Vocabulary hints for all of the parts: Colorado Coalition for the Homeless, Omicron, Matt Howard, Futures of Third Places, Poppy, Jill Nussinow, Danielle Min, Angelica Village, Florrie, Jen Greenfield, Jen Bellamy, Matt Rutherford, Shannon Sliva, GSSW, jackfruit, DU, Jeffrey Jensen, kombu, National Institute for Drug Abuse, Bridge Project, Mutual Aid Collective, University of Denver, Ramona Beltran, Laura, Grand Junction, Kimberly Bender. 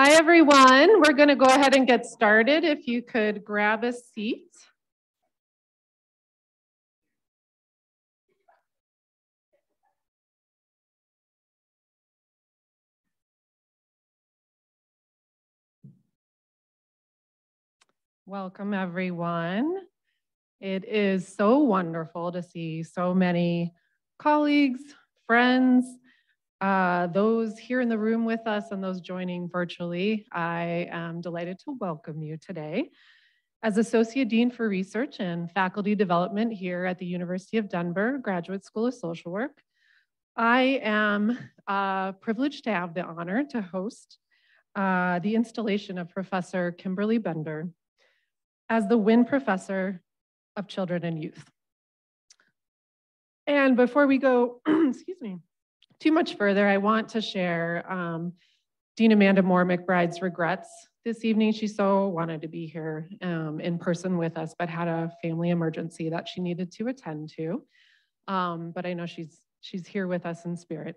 Hi, everyone. We're going to go ahead and get started. If you could grab a seat. Welcome, everyone. It is so wonderful to see so many colleagues, friends, those here in the room with us and those joining virtually. I am delighted to welcome you today. As Associate Dean for Research and Faculty Development here at the University of Denver Graduate School of Social Work, I am privileged to have the honor to host the installation of Professor Kimberly Bender as the Winn Professor of Children and Youth. And before we go, excuse me, too much further, I want to share Dean Amanda Moore McBride's regrets this evening. She so wanted to be here in person with us, but had a family emergency that she needed to attend to. But I know she's here with us in spirit.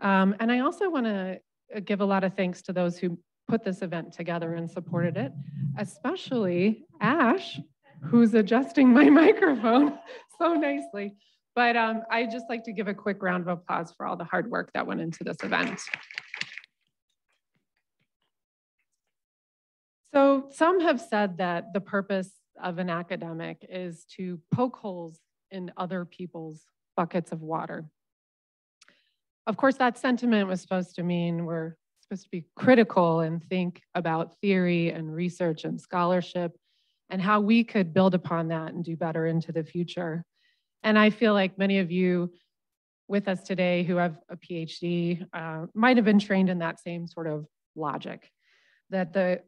And I also want to give a lot of thanks to those who put this event together and supported it, especially Ash, who's adjusting my microphone so nicely. But I'd just like to give a quick round of applause for all the hard work that went into this event. So some have said that the purpose of an academic is to poke holes in other people's buckets of water. Of course, that sentiment was supposed to mean we're supposed to be critical and think about theory and research and scholarship and how we could build upon that and do better into the future. And I feel like many of you with us today who have a PhD might have been trained in that same sort of logic, that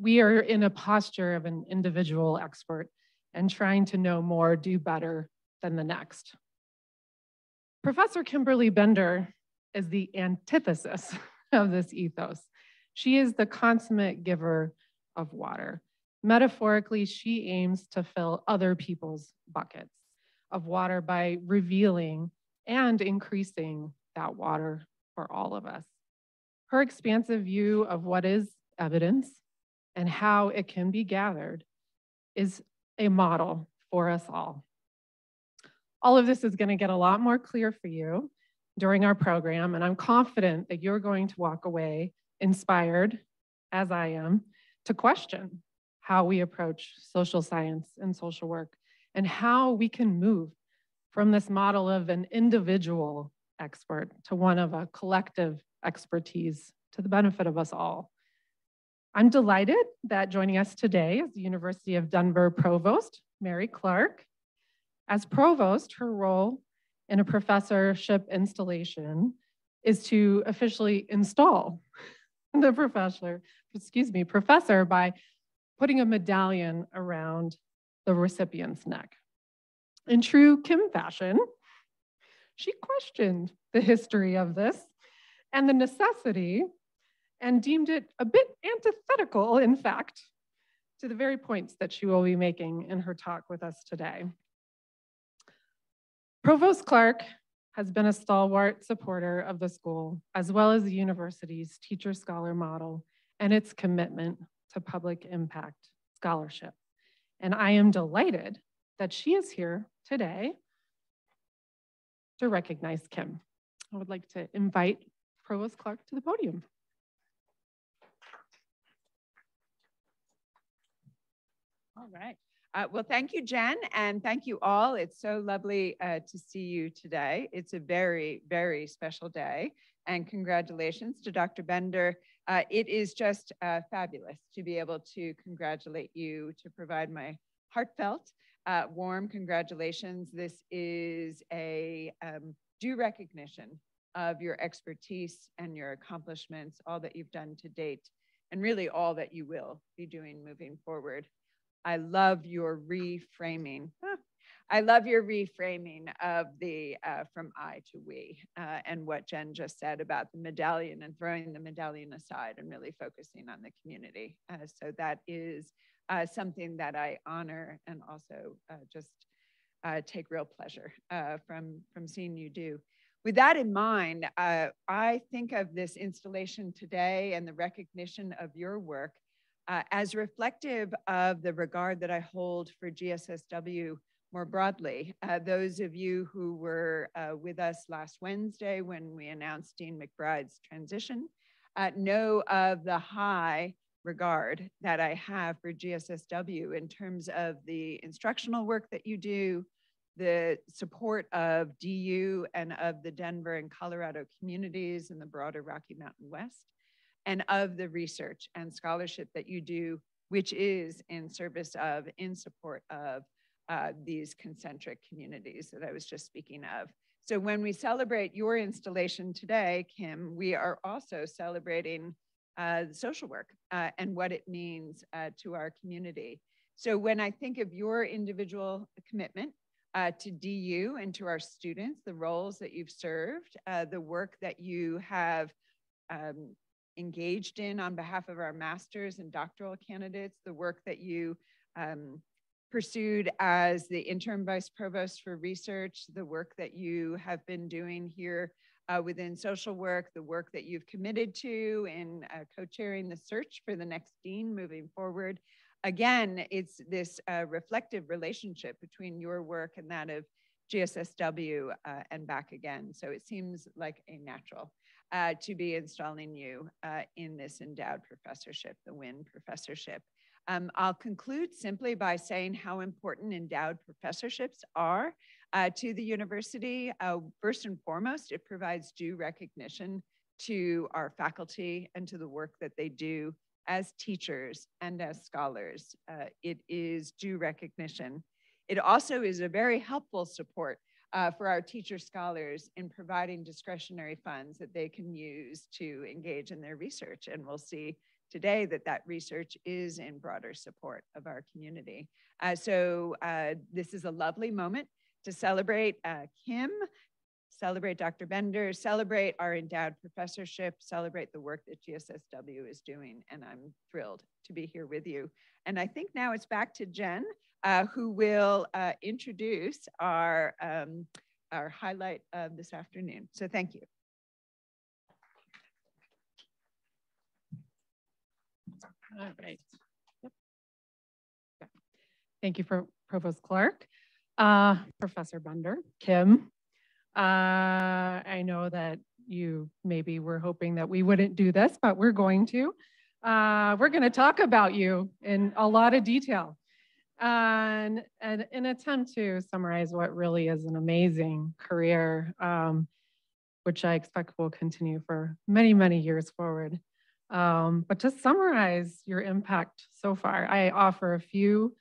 we are in a posture of an individual expert and trying to know more, do better than the next. Professor Kimberly Bender is the antithesis of this ethos. She is the consummate giver of water. Metaphorically, she aims to fill other people's buckets of water by revealing and increasing that water for all of us. Her expansive view of what is evidence and how it can be gathered is a model for us all. All of this is going to get a lot more clear for you during our program, and I'm confident that you're going to walk away inspired, as I am, to question how we approach social science and social work, and how we can move from this model of an individual expert to one of a collective expertise to the benefit of us all. I'm delighted that joining us today is the University of Denver Provost, Mary Clark. As Provost, her role in a professorship installation is to officially install the professor by putting a medallion around the recipient's neck. In true Kim fashion, she questioned the history of this and the necessity and deemed it a bit antithetical, in fact, to the very points that she will be making in her talk with us today. Provost Clark has been a stalwart supporter of the school, as well as the university's teacher-scholar model and its commitment to public impact scholarship. And I am delighted that she is here today to recognize Kim. I would like to invite Provost Clark to the podium. All right. Well, thank you, Jen, and thank you all. It's so lovely to see you today. It's a very, very special day, and congratulations to Dr. Bender. It is just fabulous to be able to congratulate you, to provide my heartfelt, warm congratulations. This is a due recognition of your expertise and your accomplishments, all that you've done to date, and really all that you will be doing moving forward. I love your reframing. I love your reframing of the from I to we and what Jen just said about the medallion and throwing the medallion aside and really focusing on the community. So that is something that I honor and also just take real pleasure from seeing you do. with that in mind, I think of this installation today and the recognition of your work as reflective of the regard that I hold for GSSW more broadly. Those of you who were with us last Wednesday when we announced Dean McBride's transition know of the high regard that I have for GSSW in terms of the instructional work that you do, the support of DU and of the Denver and Colorado communities and the broader Rocky Mountain West, and of the research and scholarship that you do, which is in service of, in support of these concentric communities that I was just speaking of. So when we celebrate your installation today, Kim, we are also celebrating social work and what it means to our community. So when I think of your individual commitment to DU and to our students, the roles that you've served, the work that you have engaged in on behalf of our master's and doctoral candidates, the work that you pursued as the interim vice provost for research, the work that you have been doing here within social work, the work that you've committed to in co-chairing the search for the next dean moving forward. Again, it's this reflective relationship between your work and that of GSSW and back again. So it seems like a natural to be installing you in this endowed professorship, the Winn Professorship. I'll conclude simply by saying how important endowed professorships are to the university. First and foremost, it provides due recognition to our faculty and to the work that they do as teachers and as scholars. It is due recognition. It also is a very helpful support for our teacher scholars in providing discretionary funds that they can use to engage in their research. And we'll see today that that research is in broader support of our community. So this is a lovely moment to celebrate Kim, celebrate Dr. Bender, celebrate our endowed professorship, celebrate the work that GSSW is doing, and I'm thrilled to be here with you. And I think now it's back to Jen, who will introduce our highlight of this afternoon. So thank you. All right. Yep. Okay. Thank you for Provost Clark, Professor Bender, Kim. I know that you maybe were hoping that we wouldn't do this, but we're going to. We're going to talk about you in a lot of detail and in an attempt to summarize what really is an amazing career, which I expect will continue for many, many years forward. But to summarize your impact so far, I offer a few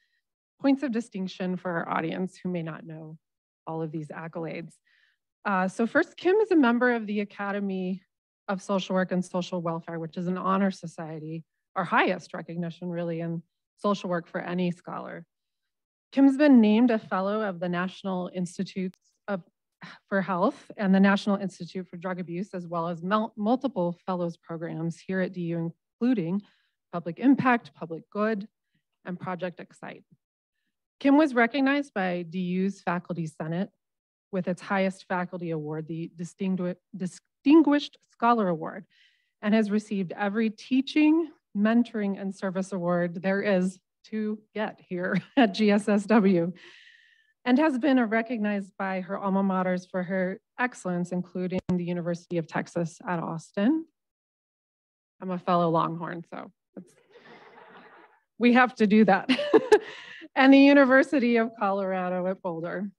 points of distinction for our audience who may not know all of these accolades. So first, Kim is a member of the Academy of Social Work and Social Welfare, which is an honor society, our highest recognition really in social work for any scholar. Kim's been named a fellow of the National Institutes for Health and the National Institute for Drug Abuse, as well as multiple fellows programs here at DU, including Public Impact, Public Good, and Project Excite. Kim was recognized by DU's Faculty Senate with its highest faculty award, the Distinguished Scholar Award, and has received every teaching, mentoring, and service award there is to get here at GSSW, and has been recognized by her alma maters for her excellence, including the University of Texas at Austin. I'm a fellow Longhorn, so we have to do that. And the University of Colorado at Boulder.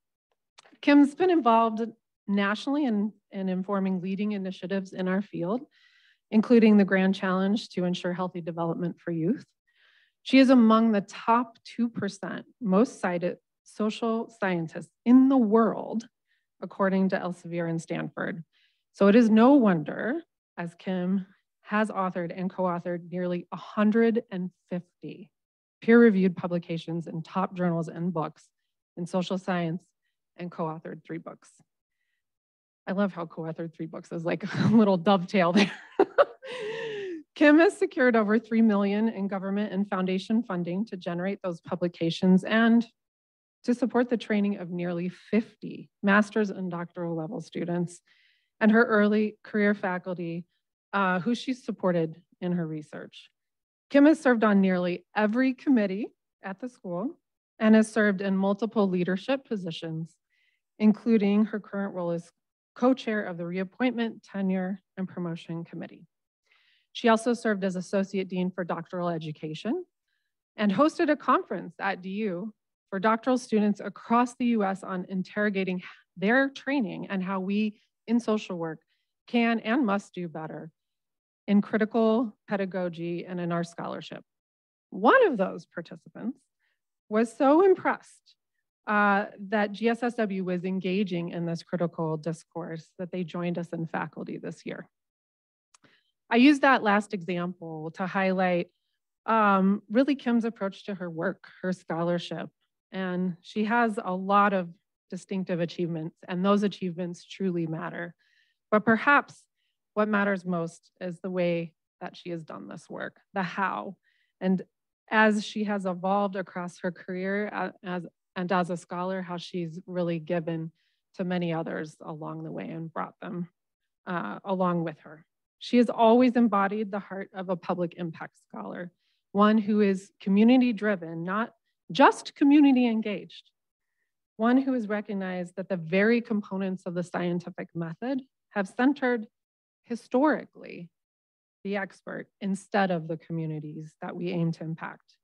Kim's been involved nationally in informing leading initiatives in our field, including the Grand Challenge to ensure healthy development for youth. She is among the top 2% most cited social scientists in the world, according to Elsevier and Stanford. So it is no wonder, as Kim has authored and co-authored nearly 150 peer-reviewed publications in top journals and books in social science, and co-authored 3 books. I love how co-authored 3 books is like a little dovetail there. Kim has secured over $3 million in government and foundation funding to generate those publications and to support the training of nearly 50 master's and doctoral level students and her early career faculty who she supported in her research. Kim has served on nearly every committee at the school and has served in multiple leadership positions, including her current role as co-chair of the Reappointment, Tenure, and Promotion Committee. She also served as Associate Dean for Doctoral Education and hosted a conference at DU for doctoral students across the US on interrogating their training and how we in social work can and must do better in critical pedagogy and in our scholarship. One of those participants was so impressed that GSSW was engaging in this critical discourse that they joined us in faculty this year. I used that last example to highlight really Kim's approach to her work, her scholarship, and she has a lot of distinctive achievements, and those achievements truly matter. But perhaps what matters most is the way that she has done this work, the how. And as she has evolved across her career as a scholar, how she's really given to many others along the way and brought them along with her. She has always embodied the heart of a public impact scholar, one who is community driven, not just community engaged, one who has recognized that the very components of the scientific method have centered historically the expert instead of the communities that we aim to impact.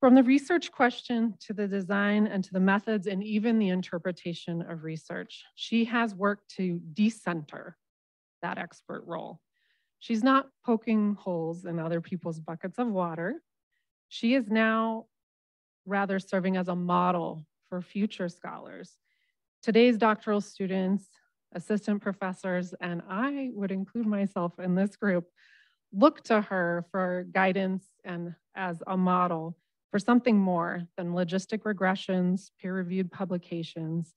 From the research question to the design and to the methods and even the interpretation of research, she has worked to decenter that expert role. She's not poking holes in other people's buckets of water. She is now rather serving as a model for future scholars. Today's doctoral students, assistant professors, and I would include myself in this group, look to her for guidance and as a model for something more than logistic regressions, peer-reviewed publications.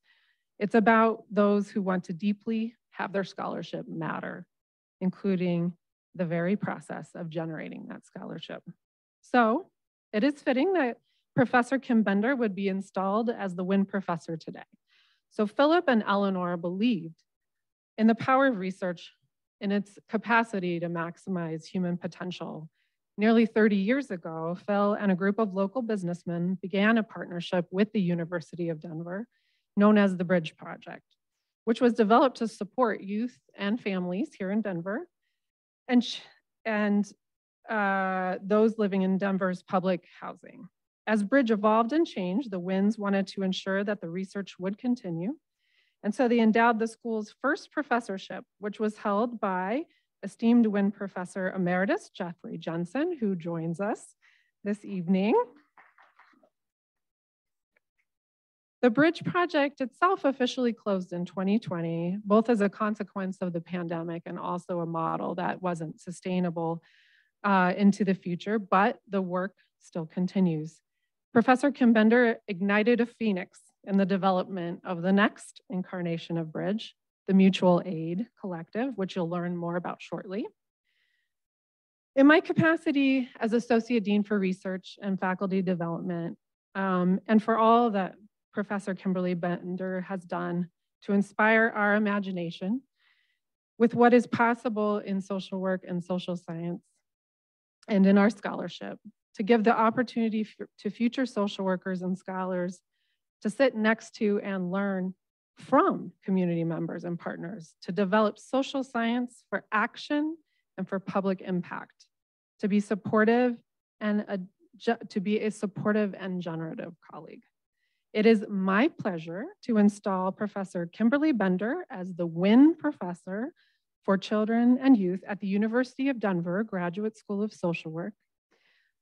It's about those who want to deeply have their scholarship matter, including the very process of generating that scholarship. So it is fitting that Professor Kim Bender would be installed as the Winn Professor today. So Philip and Eleanor believed in the power of research in its capacity to maximize human potential. Nearly 30 years ago, Phil and a group of local businessmen began a partnership with the University of Denver, known as the Bridge Project, which was developed to support youth and families here in Denver and those living in Denver's public housing. As Bridge evolved and changed, the Winns wanted to ensure that the research would continue, and so they endowed the school's first professorship, which was held by esteemed Winn Professor Emeritus Jeffrey Jensen, who joins us this evening. The Bridge Project itself officially closed in 2020, both as a consequence of the pandemic and also a model that wasn't sustainable into the future, but the work still continues. Professor Kim Bender ignited a phoenix in the development of the next incarnation of Bridge, the Mutual Aid Collective, which you'll learn more about shortly. In my capacity as Associate Dean for Research and Faculty Development, and for all that Professor Kimberly Bender has done to inspire our imagination with what is possible in social work and social science and in our scholarship, to give the opportunity to future social workers and scholars to sit next to and learn from community members and partners, to develop social science for action and for public impact, to be supportive and to be a supportive and generative colleague. It is my pleasure to install Professor Kimberly Bender as the Winn Professor for Children and Youth at the University of Denver Graduate School of Social Work.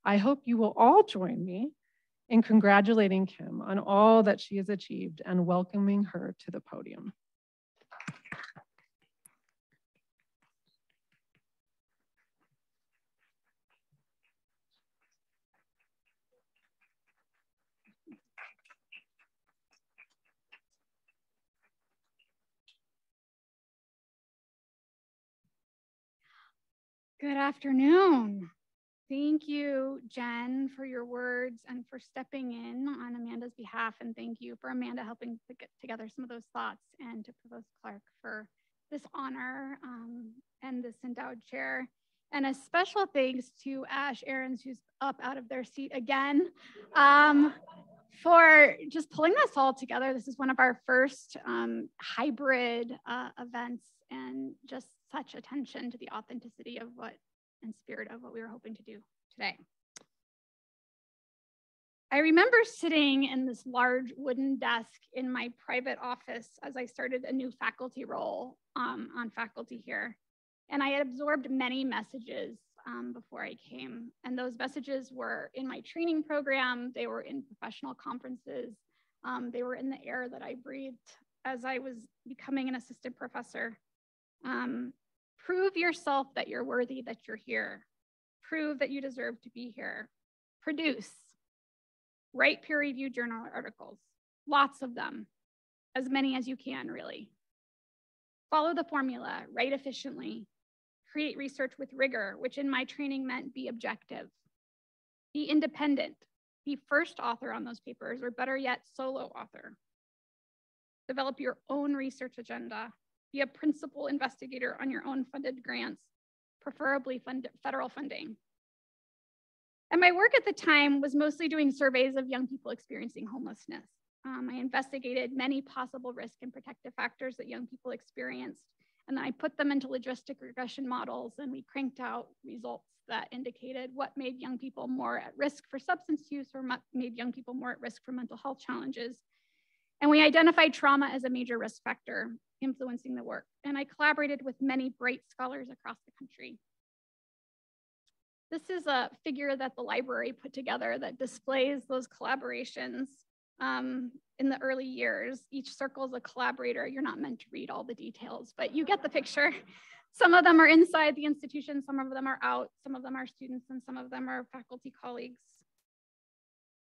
I hope you will all join me in congratulating Kim on all that she has achieved and welcoming her to the podium. Good afternoon. Thank you, Jen, for your words and for stepping in on Amanda's behalf. And thank you for Amanda helping to get together some of those thoughts, and to Provost Clark for this honor and this endowed chair. And a special thanks to Ash Ahrens, who's up out of their seat again, for just pulling this all together. This is one of our first hybrid events, and just such attention to the authenticity of what and spirit of what we were hoping to do today. I remember sitting in this large wooden desk in my private office as I started a new faculty role on faculty here. And I had absorbed many messages before I came. And those messages were in my training program, they were in professional conferences, they were in the air that I breathed as I was becoming an assistant professor. Prove yourself that you're worthy, that you're here. Prove that you deserve to be here. Produce. Write peer-reviewed journal articles, lots of them, as many as you can, really. Follow the formula, write efficiently, create research with rigor, which in my training meant be objective. Be independent, be first author on those papers, or better yet, solo author. Develop your own research agenda, be a principal investigator on your own funded grants, preferably federal funding. And my work at the time was mostly doing surveys of young people experiencing homelessness. I investigated many possible risk and protective factors that young people experienced, and then I put them into logistic regression models, and we cranked out results that indicated what made young people more at risk for substance use or made young people more at risk for mental health challenges. And we identified trauma as a major risk factor influencing the work. And I collaborated with many bright scholars across the country. This is a figure that the library put together that displays those collaborations in the early years. Each circle is a collaborator. You're not meant to read all the details, but you get the picture. Some of them are inside the institution, some of them are out, some of them are students, and some of them are faculty colleagues.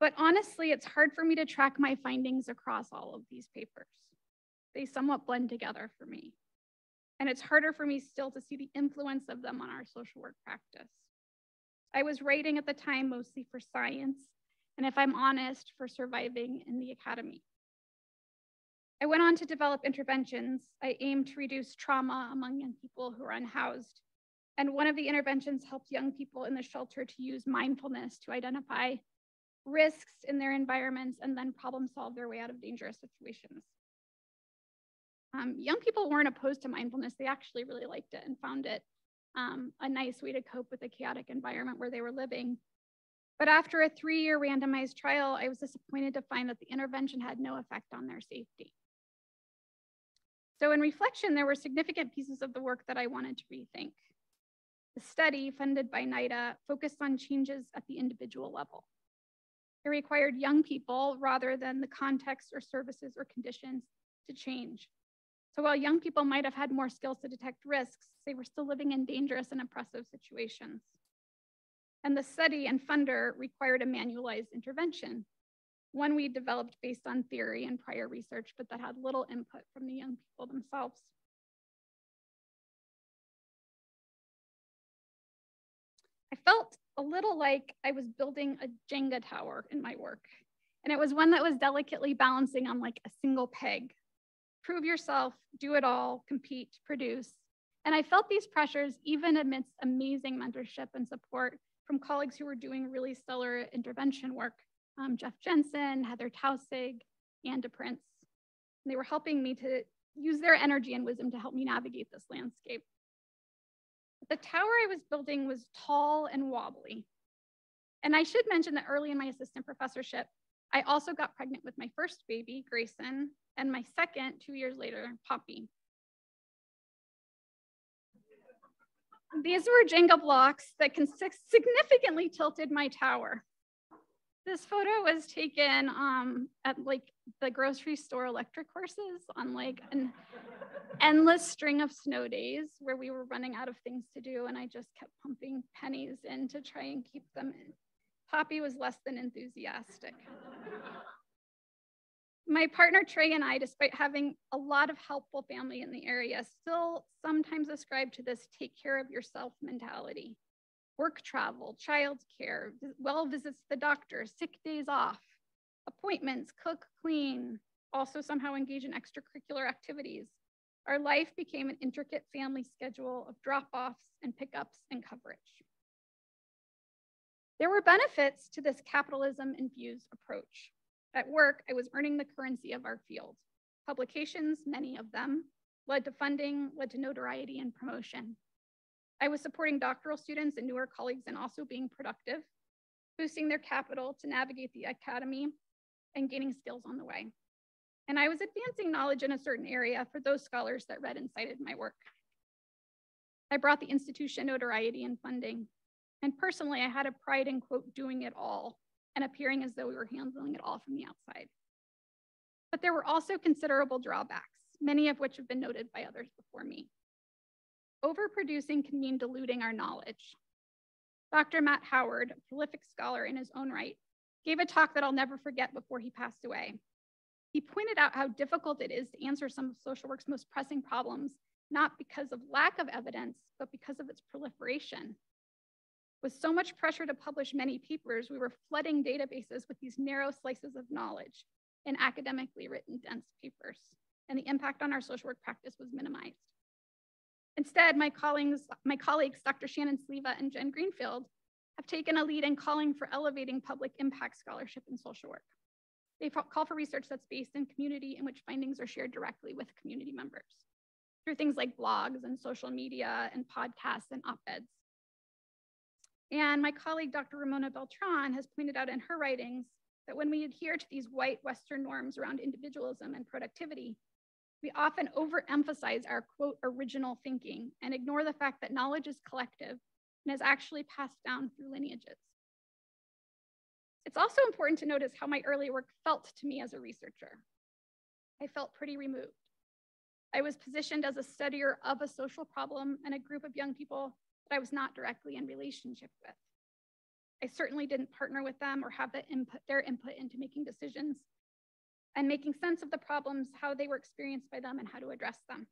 But honestly, it's hard for me to track my findings across all of these papers. They somewhat blend together for me. And it's harder for me still to see the influence of them on our social work practice. I was writing at the time mostly for science, and if I'm honest, for surviving in the academy. I went on to develop interventions. I aimed to reduce trauma among young people who are unhoused. And one of the interventions helped young people in the shelter to use mindfulness to identify risks in their environments and then problem solve their way out of dangerous situations. Young people weren't opposed to mindfulness. They actually really liked it and found it a nice way to cope with the chaotic environment where they were living. But after a 3-year randomized trial, I was disappointed to find that the intervention had no effect on their safety. So in reflection, there were significant pieces of the work that I wanted to rethink. The study funded by NIDA focused on changes at the individual level. It required young people rather than the context or services or conditions to change. So while young people might have had more skills to detect risks, they were still living in dangerous and oppressive situations. And the study and funder required a manualized intervention, one we developed based on theory and prior research, but that had little input from the young people themselves. I felt a little like I was building a Jenga tower in my work, and it was one that was delicately balancing on like a single peg. Prove yourself, do it all, compete, produce. And I felt these pressures even amidst amazing mentorship and support from colleagues who were doing really stellar intervention work, Jeff Jensen, Heather Tausig, and DePrince. They were helping me to use their energy and wisdom to help me navigate this landscape. But the tower I was building was tall and wobbly. And I should mention that early in my assistant professorship, I also got pregnant with my first baby, Grayson, and my second, 2 years later, Poppy. These were Jenga blocks that significantly tilted my tower. This photo was taken at like the grocery store electric horses on like an endless string of snow days where we were running out of things to do, and I just kept pumping pennies in to try and keep them in. Poppy was less than enthusiastic. My partner Trey and I, despite having a lot of helpful family in the area, still sometimes ascribe to this take care of yourself mentality. Work travel, childcare, well visits to the doctor, sick days off, appointments, cook, clean, also somehow engage in extracurricular activities, Our life became an intricate family schedule of drop-offs and pickups and coverage. There were benefits to this capitalism-infused approach. At work, I was earning the currency of our field. Publications, many of them, led to funding, led to notoriety and promotion. I was supporting doctoral students and newer colleagues and also being productive, boosting their capital to navigate the academy and gaining skills on the way. And I was advancing knowledge in a certain area for those scholars that read and cited my work. I brought the institution notoriety and funding. And personally, I had a pride in, quote, doing it all and appearing as though we were handling it all from the outside. But there were also considerable drawbacks, many of which have been noted by others before me. Overproducing can mean diluting our knowledge. Dr. Matt Howard, a prolific scholar in his own right, gave a talk that I'll never forget before he passed away. He pointed out how difficult it is to answer some of social work's most pressing problems, not because of lack of evidence, but because of its proliferation. With so much pressure to publish many papers, we were flooding databases with these narrow slices of knowledge in academically written dense papers, and the impact on our social work practice was minimized. Instead, my colleagues, Dr. Shannon Sliva and Jen Greenfield, have taken a lead in calling for elevating public impact scholarship in social work. They call for research that's based in community in which findings are shared directly with community members through things like blogs and social media and podcasts and op-eds. And my colleague, Dr. Ramona Beltran, has pointed out in her writings that when we adhere to these white Western norms around individualism and productivity, we often overemphasize our, quote, original thinking and ignore the fact that knowledge is collective and is actually passed down through lineages. It's also important to notice how my early work felt to me as a researcher. I felt pretty removed. I was positioned as a studier of a social problem and a group of young people that I was not directly in relationship with. I certainly didn't partner with them or have their input into making decisions and making sense of the problems, how they were experienced by them and how to address them.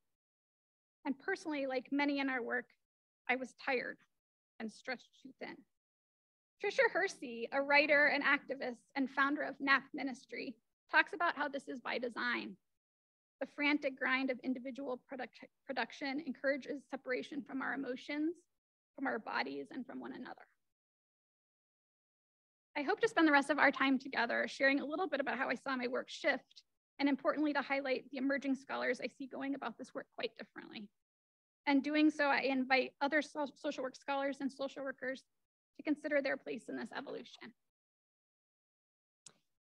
And personally, like many in our work, I was tired and stretched too thin. Tricia Hersey, a writer and activist and founder of NAP Ministry, talks about how this is by design. The frantic grind of individual production encourages separation from our emotions, from our bodies, and from one another. I hope to spend the rest of our time together sharing a little bit about how I saw my work shift, and importantly to highlight the emerging scholars I see going about this work quite differently. And doing so, I invite other social work scholars and social workers to consider their place in this evolution.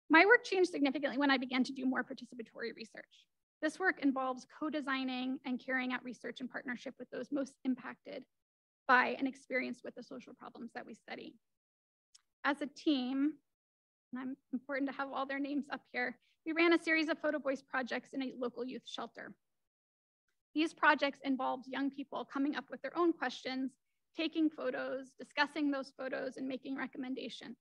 My work changed significantly when I began to do more participatory research. This work involves co-designing and carrying out research in partnership with those most impacted by and experienced with the social problems that we study. As a team, and it's important to have all their names up here, we ran a series of photo voice projects in a local youth shelter. These projects involved young people coming up with their own questions, taking photos, discussing those photos, and making recommendations.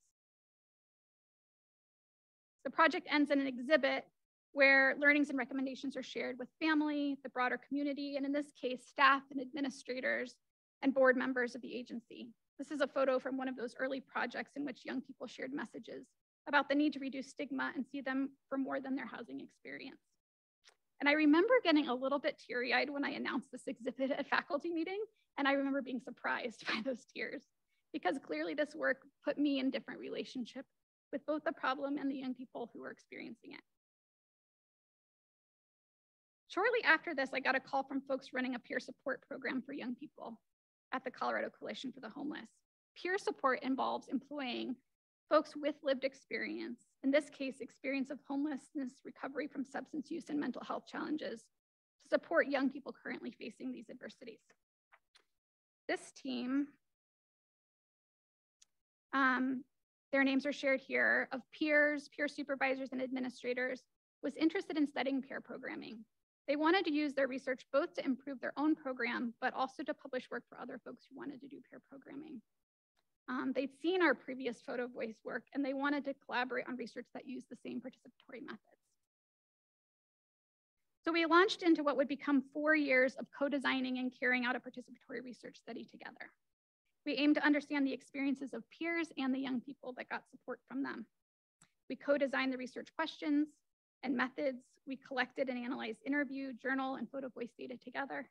The project ends in an exhibit where learnings and recommendations are shared with family, the broader community, and in this case, staff and administrators and board members of the agency. This is a photo from one of those early projects in which young people shared messages about the need to reduce stigma and see them for more than their housing experience. And I remember getting a little bit teary-eyed when I announced this exhibit at a faculty meeting, and I remember being surprised by those tears because clearly this work put me in different relationship with both the problem and the young people who were experiencing it. Shortly after this, I got a call from folks running a peer support program for young people at the Colorado Coalition for the Homeless. Peer support involves employing folks with lived experience, in this case, experience of homelessness, recovery from substance use and mental health challenges, to support young people currently facing these adversities. This team, their names are shared here, of peers, peer supervisors, and administrators, was interested in studying peer programming. They wanted to use their research both to improve their own program, but also to publish work for other folks who wanted to do peer programming. They'd seen our previous photo voice work, and they wanted to collaborate on research that used the same participatory methods. So we launched into what would become 4 years of co-designing and carrying out a participatory research study together. We aimed to understand the experiences of peers and the young people that got support from them. We co-designed the research questions and methods, We collected and analyzed interview, journal, and photo voice data together,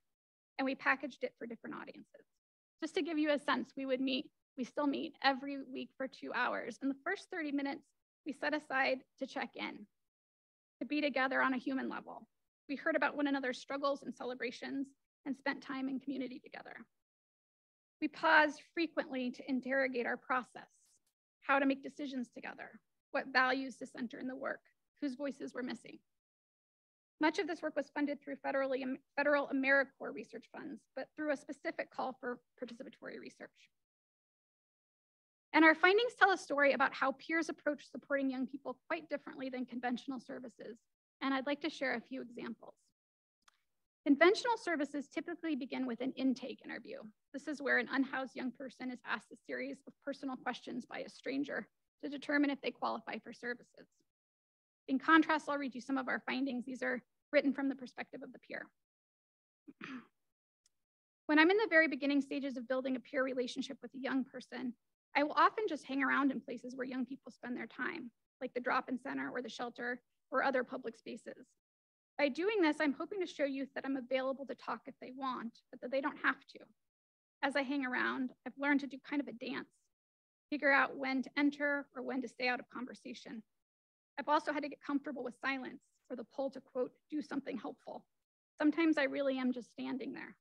and we packaged it for different audiences. Just to give you a sense, we still meet every week for 2 hours. And the first 30 minutes we set aside to check in, to be together on a human level. We heard about one another's struggles and celebrations and spent time in community together. We paused frequently to interrogate our process, how to make decisions together, what values to center in the work, whose voices were missing. Much of this work was funded through federal AmeriCorps research funds, but through a specific call for participatory research. And our findings tell a story about how peers approach supporting young people quite differently than conventional services. And I'd like to share a few examples. Conventional services typically begin with an intake interview. This is where an unhoused young person is asked a series of personal questions by a stranger to determine if they qualify for services. In contrast, I'll read you some of our findings. These are written from the perspective of the peer. When I'm in the very beginning stages of building a peer relationship with a young person, I will often just hang around in places where young people spend their time, like the drop-in center or the shelter or other public spaces. By doing this, I'm hoping to show youth that I'm available to talk if they want, but that they don't have to. As I hang around, I've learned to do kind of a dance, figure out when to enter or when to stay out of conversation. I've also had to get comfortable with silence or the pull to, quote, do something helpful. Sometimes I really am just standing there.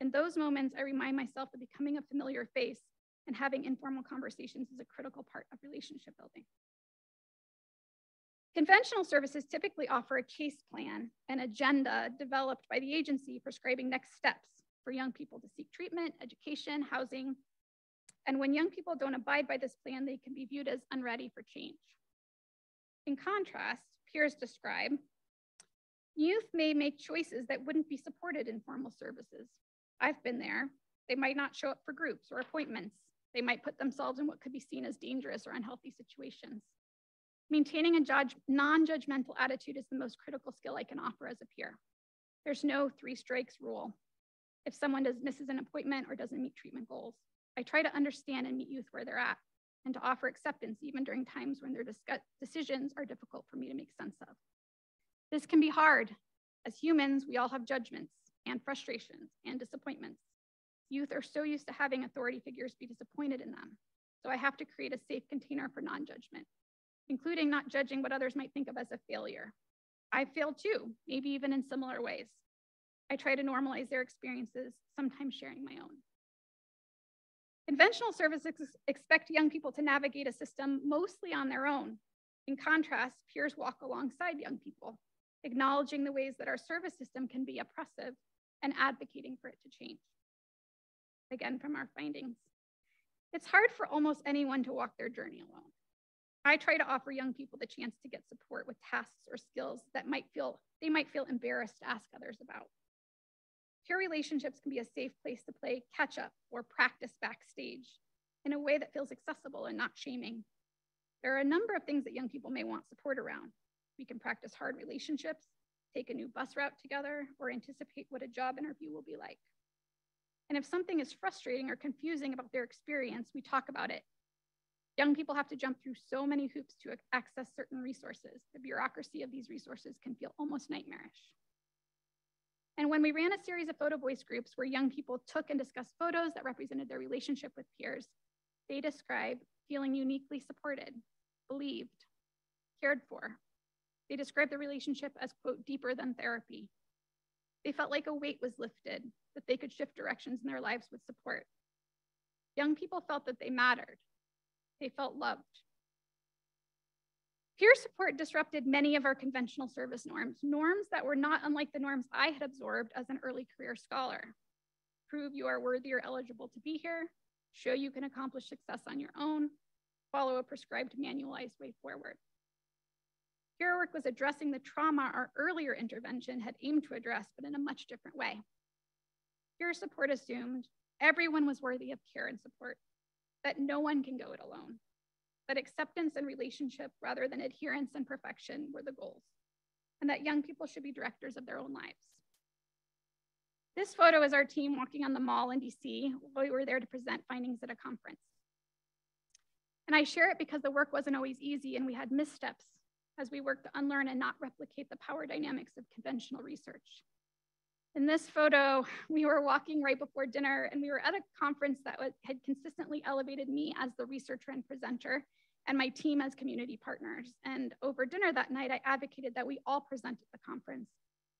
In those moments, I remind myself that becoming a familiar face and having informal conversations is a critical part of relationship building. Conventional services typically offer a case plan, an agenda developed by the agency prescribing next steps for young people to seek treatment, education, housing. And when young people don't abide by this plan, they can be viewed as unready for change. In contrast, peers describe, youth may make choices that wouldn't be supported in formal services. I've been there. They might not show up for groups or appointments. They might put themselves in what could be seen as dangerous or unhealthy situations. Maintaining a non-judgmental attitude is the most critical skill I can offer as a peer. There's no 3 strikes rule. If someone misses an appointment or doesn't meet treatment goals, I try to understand and meet youth where they're at, and to offer acceptance even during times when their decisions are difficult for me to make sense of. This can be hard. As humans, we all have judgments and frustrations and disappointments. Youth are so used to having authority figures be disappointed in them. So I have to create a safe container for non-judgment, including not judging what others might think of as a failure. I failed too, maybe even in similar ways. I try to normalize their experiences, sometimes sharing my own. Conventional services expect young people to navigate a system mostly on their own. In contrast, peers walk alongside young people, acknowledging the ways that our service system can be oppressive and advocating for it to change. Again, from our findings, it's hard for almost anyone to walk their journey alone. I try to offer young people the chance to get support with tasks or skills that they might feel embarrassed to ask others about. Peer relationships can be a safe place to play catch up or practice backstage in a way that feels accessible and not shaming. There are a number of things that young people may want support around. We can practice hard relationships, take a new bus route together, or anticipate what a job interview will be like. And if something is frustrating or confusing about their experience, we talk about it. Young people have to jump through so many hoops to access certain resources. The bureaucracy of these resources can feel almost nightmarish. And when we ran a series of photo voice groups where young people took and discussed photos that represented their relationship with peers, they describe feeling uniquely supported, believed, cared for. They describe the relationship as, quote, deeper than therapy. They felt like a weight was lifted, that they could shift directions in their lives with support. Young people felt that they mattered. They felt loved. Peer support disrupted many of our conventional service norms, norms that were not unlike the norms I had absorbed as an early career scholar. Prove you are worthy or eligible to be here, show you can accomplish success on your own, follow a prescribed manualized way forward. Peer work was addressing the trauma our earlier intervention had aimed to address, but in a much different way. Peer support assumed everyone was worthy of care and support, that no one can go it alone, that acceptance and relationship rather than adherence and perfection were the goals, and that young people should be directors of their own lives. This photo is our team walking on the mall in DC while we were there to present findings at a conference. And I share it because the work wasn't always easy and we had missteps, as we work to unlearn and not replicate the power dynamics of conventional research. In this photo, we were walking right before dinner and we were at a conference that had consistently elevated me as the researcher and presenter and my team as community partners. And over dinner that night, I advocated that we all present at the conference,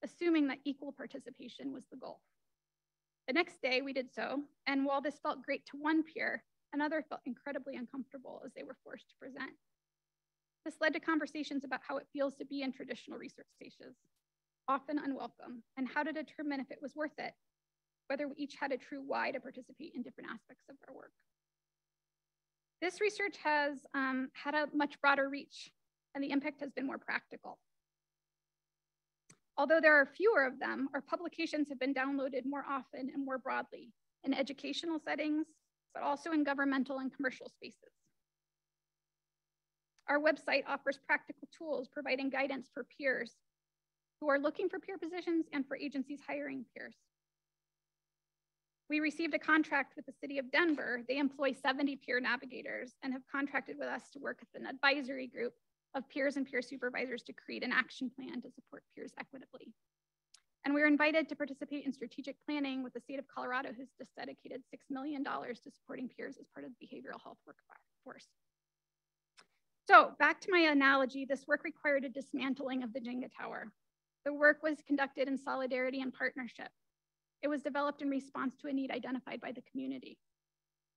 assuming that equal participation was the goal. The next day we did so, and while this felt great to one peer, another felt incredibly uncomfortable as they were forced to present. This led to conversations about how it feels to be in traditional research spaces, often unwelcome, and how to determine if it was worth it, whether we each had a true why to participate in different aspects of our work. This research has had a much broader reach, and the impact has been more practical. Although there are fewer of them, our publications have been downloaded more often and more broadly in educational settings, but also in governmental and commercial spaces. Our website offers practical tools providing guidance for peers who are looking for peer positions and for agencies hiring peers. We received a contract with the City of Denver. They employ 70 peer navigators and have contracted with us to work with an advisory group of peers and peer supervisors to create an action plan to support peers equitably. And we were invited to participate in strategic planning with the state of Colorado, who's just dedicated $6 million to supporting peers as part of the behavioral health workforce. So back to my analogy, this work required a dismantling of the Jenga tower. The work was conducted in solidarity and partnership. It was developed in response to a need identified by the community.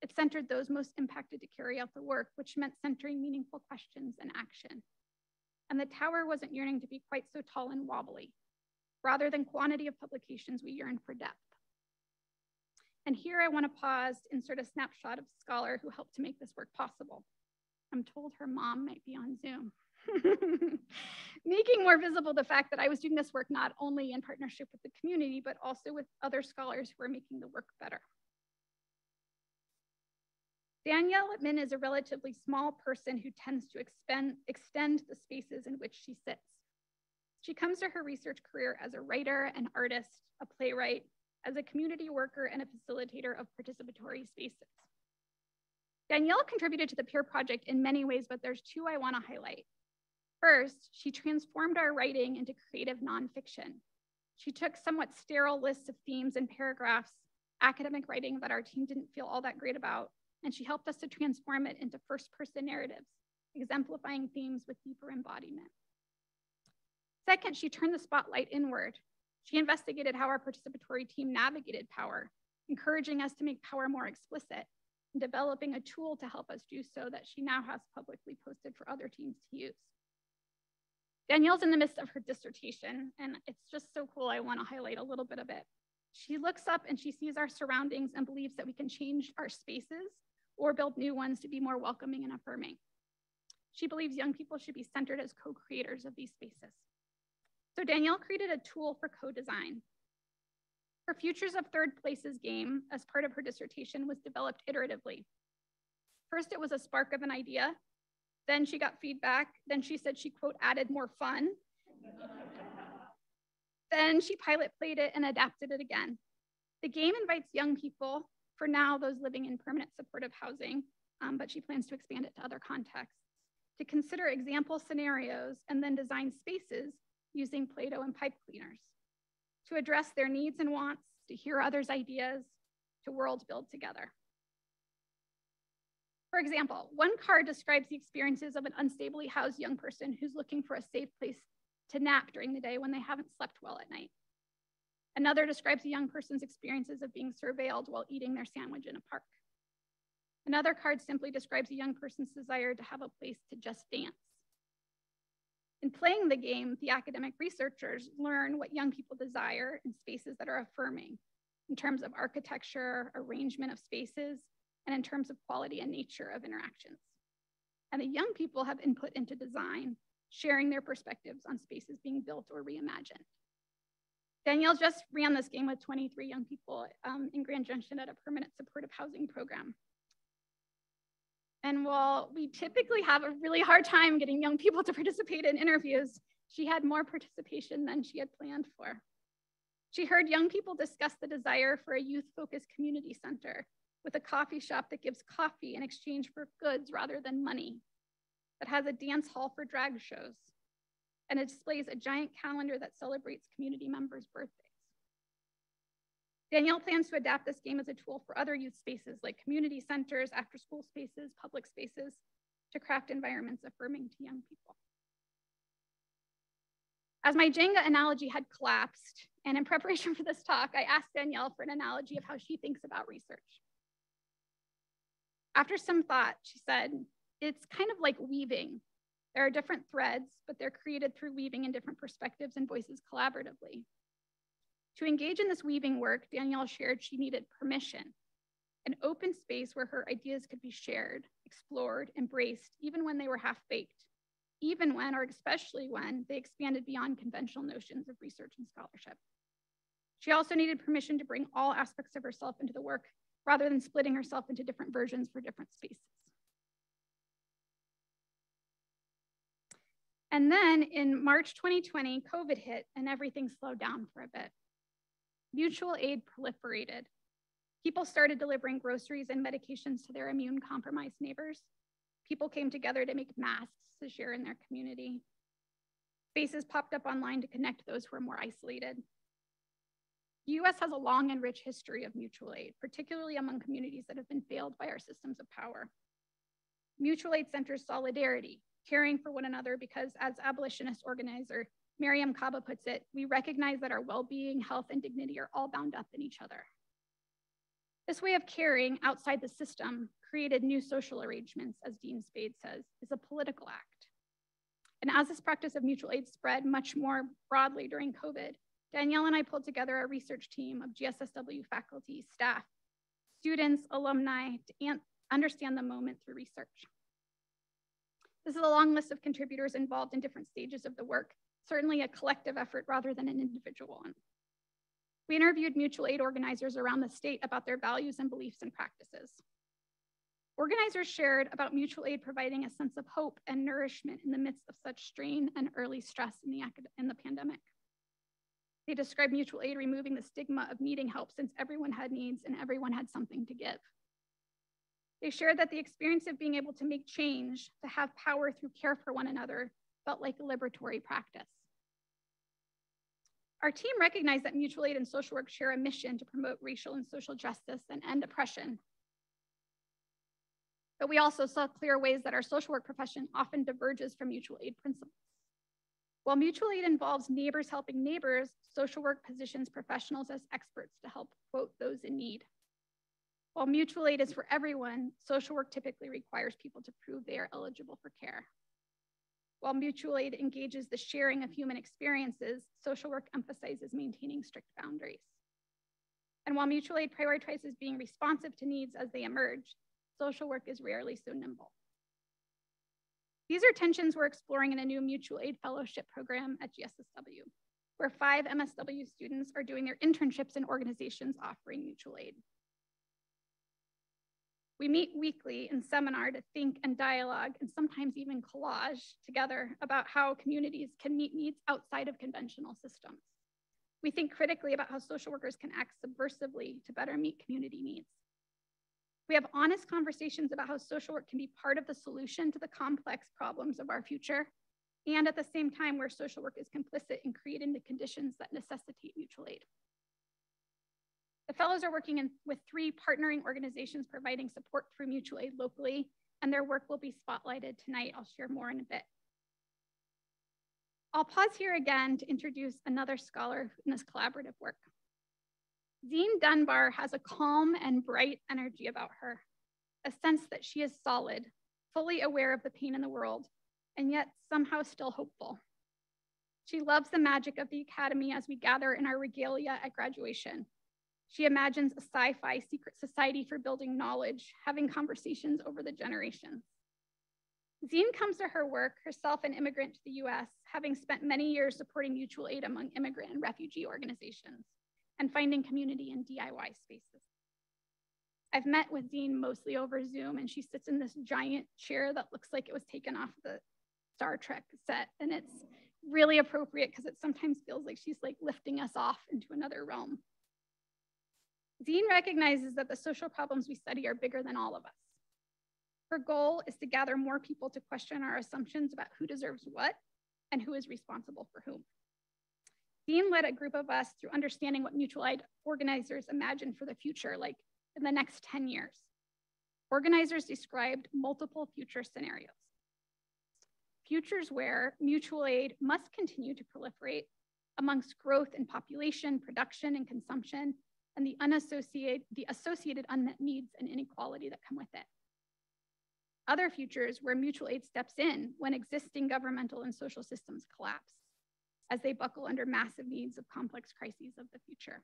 It centered those most impacted to carry out the work, which meant centering meaningful questions and action. And the tower wasn't yearning to be quite so tall and wobbly. Rather than quantity of publications, we yearned for depth. And here I want to pause to insert a snapshot of a scholar who helped to make this work possible. I'm told her mom might be on Zoom. Making more visible the fact that I was doing this work not only in partnership with the community, but also with other scholars who are making the work better. Danielle Min is a relatively small person who tends to extend the spaces in which she sits. She comes to her research career as a writer, an artist, a playwright, as a community worker, and a facilitator of participatory spaces. Danielle contributed to the Peer Project in many ways, but there's two I want to highlight. First, she transformed our writing into creative nonfiction. She took somewhat sterile lists of themes and paragraphs, academic writing that our team didn't feel all that great about, and she helped us to transform it into first-person narratives, exemplifying themes with deeper embodiment. Second, she turned the spotlight inward. She investigated how our participatory team navigated power, encouraging us to make power more explicit, and developing a tool to help us do so that she now has publicly posted for other teams to use. Danielle's in the midst of her dissertation, and it's just so cool, I want to highlight a little bit of it. She looks up and she sees our surroundings and believes that we can change our spaces or build new ones to be more welcoming and affirming. She believes young people should be centered as co-creators of these spaces. So Danielle created a tool for co-design. Her Futures of Third Places game as part of her dissertation was developed iteratively. First, it was a spark of an idea. Then she got feedback. Then she said she, quote, added more fun. Then she pilot played it and adapted it again. The game invites young people, for now those living in permanent supportive housing, but she plans to expand it to other contexts, to consider example scenarios and then design spaces using Play-Doh and pipe cleaners, to address their needs and wants, to hear others' ideas, to world build together. For example, one card describes the experiences of an unstably housed young person who's looking for a safe place to nap during the day when they haven't slept well at night. Another describes a young person's experiences of being surveilled while eating their sandwich in a park. Another card simply describes a young person's desire to have a place to just dance. In playing the game, the academic researchers learn what young people desire in spaces that are affirming in terms of architecture, arrangement of spaces, and in terms of quality and nature of interactions. And the young people have input into design, sharing their perspectives on spaces being built or reimagined. Danielle just ran this game with 23 young people in Grand Junction at a permanent supportive housing program. And while we typically have a really hard time getting young people to participate in interviews, she had more participation than she had planned for. She heard young people discuss the desire for a youth-focused community center with a coffee shop that gives coffee in exchange for goods rather than money, that has a dance hall for drag shows, and it displays a giant calendar that celebrates community members' birthdays. Danielle plans to adapt this game as a tool for other youth spaces like community centers, after-school spaces, public spaces, to craft environments affirming to young people. As my Jenga analogy had collapsed, and in preparation for this talk, I asked Danielle for an analogy of how she thinks about research. After some thought, she said, it's kind of like weaving. There are different threads, but they're created through weaving in different perspectives and voices collaboratively. To engage in this weaving work, Danielle shared she needed permission, an open space where her ideas could be shared, explored, embraced, even when they were half-baked, even when, or especially when, they expanded beyond conventional notions of research and scholarship. She also needed permission to bring all aspects of herself into the work, rather than splitting herself into different versions for different spaces. And then in March 2020, COVID hit and everything slowed down for a bit. Mutual aid proliferated. People started delivering groceries and medications to their immune-compromised neighbors. People came together to make masks to share in their community. Spaces popped up online to connect those who are more isolated. The U.S. has a long and rich history of mutual aid, particularly among communities that have been failed by our systems of power. Mutual aid centers solidarity, caring for one another, because as abolitionist organizer Miriam Kaba puts it, we recognize that our well-being, health, and dignity are all bound up in each other. This way of caring outside the system created new social arrangements, as Dean Spade says, is a political act. And as this practice of mutual aid spread much more broadly during COVID, Danielle and I pulled together a research team of GSSW faculty, staff, students, alumni to understand the moment through research. This is a long list of contributors involved in different stages of the work, certainly a collective effort rather than an individual one. We interviewed mutual aid organizers around the state about their values and beliefs and practices. Organizers shared about mutual aid providing a sense of hope and nourishment in the midst of such strain and early stress in the pandemic. They described mutual aid removing the stigma of needing help, since everyone had needs and everyone had something to give. They shared that the experience of being able to make change, to have power through care for one another, felt like a liberatory practice. Our team recognized that mutual aid and social work share a mission to promote racial and social justice and end oppression. But we also saw clear ways that our social work profession often diverges from mutual aid principles. While mutual aid involves neighbors helping neighbors, social work positions professionals as experts to help, quote, those in need. While mutual aid is for everyone, social work typically requires people to prove they are eligible for care. While mutual aid engages the sharing of human experiences, social work emphasizes maintaining strict boundaries. And while mutual aid prioritizes being responsive to needs as they emerge, social work is rarely so nimble. These are tensions we're exploring in a new mutual aid fellowship program at GSSW, where 5 MSW students are doing their internships in organizations offering mutual aid. We meet weekly in seminar to think and dialogue, and sometimes even collage together about how communities can meet needs outside of conventional systems. We think critically about how social workers can act subversively to better meet community needs. We have honest conversations about how social work can be part of the solution to the complex problems of our future, and at the same time where social work is complicit in creating the conditions that necessitate mutual aid. The fellows are working with 3 partnering organizations providing support through mutual aid locally, and their work will be spotlighted tonight. I'll share more in a bit. I'll pause here again to introduce another scholar in this collaborative work. Zine Dunbar has a calm and bright energy about her, a sense that she is solid, fully aware of the pain in the world, and yet somehow still hopeful. She loves the magic of the academy as we gather in our regalia at graduation. She imagines a sci-fi secret society for building knowledge, having conversations over the generations. Zine comes to her work, herself an immigrant to the US, having spent many years supporting mutual aid among immigrant and refugee organizations, and finding community in DIY spaces. I've met with Zine mostly over Zoom, and she sits in this giant chair that looks like it was taken off the Star Trek set, and it's really appropriate because it sometimes feels like she's like lifting us off into another realm. Zine recognizes that the social problems we study are bigger than all of us. Her goal is to gather more people to question our assumptions about who deserves what, and who is responsible for whom. Dean led a group of us through understanding what mutual aid organizers imagined for the future, like in the next 10 years. Organizers described multiple future scenarios. Futures where mutual aid must continue to proliferate amongst growth in population, production, and consumption, and the associated unmet needs and inequality that come with it. Other futures where mutual aid steps in when existing governmental and social systems collapse, as they buckle under massive needs of complex crises of the future.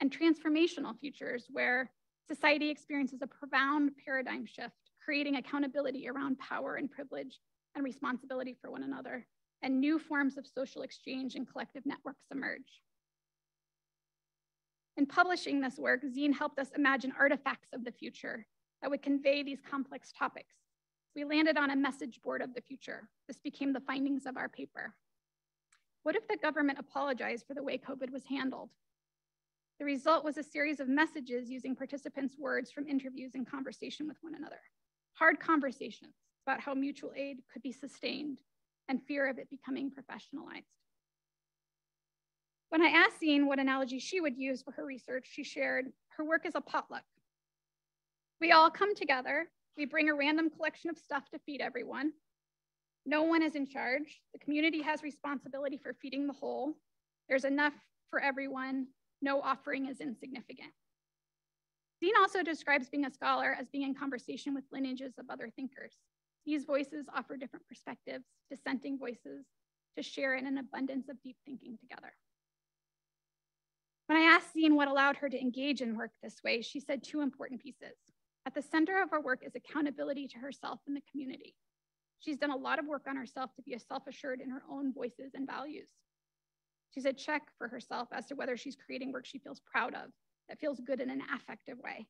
And transformational futures where society experiences a profound paradigm shift, creating accountability around power and privilege and responsibility for one another, and new forms of social exchange and collective networks emerge. In publishing this work, Zine helped us imagine artifacts of the future that would convey these complex topics. We landed on a message board of the future. This became the findings of our paper. What if the government apologized for the way COVID was handled? The result was a series of messages using participants' words from interviews and conversation with one another. Hard conversations about how mutual aid could be sustained and fear of it becoming professionalized. When I asked Zine what analogy she would use for her research, she shared, her work is a potluck. We all come together, we bring a random collection of stuff to feed everyone. No one is in charge. The community has responsibility for feeding the whole. There's enough for everyone. No offering is insignificant. Zine also describes being a scholar as being in conversation with lineages of other thinkers. These voices offer different perspectives, dissenting voices, to share in an abundance of deep thinking together. When I asked Zine what allowed her to engage in work this way, she said two important pieces. At the center of her work is accountability to herself and the community. She's done a lot of work on herself to be self-assured in her own voices and values. She's a check for herself as to whether she's creating work she feels proud of, that feels good in an affective way.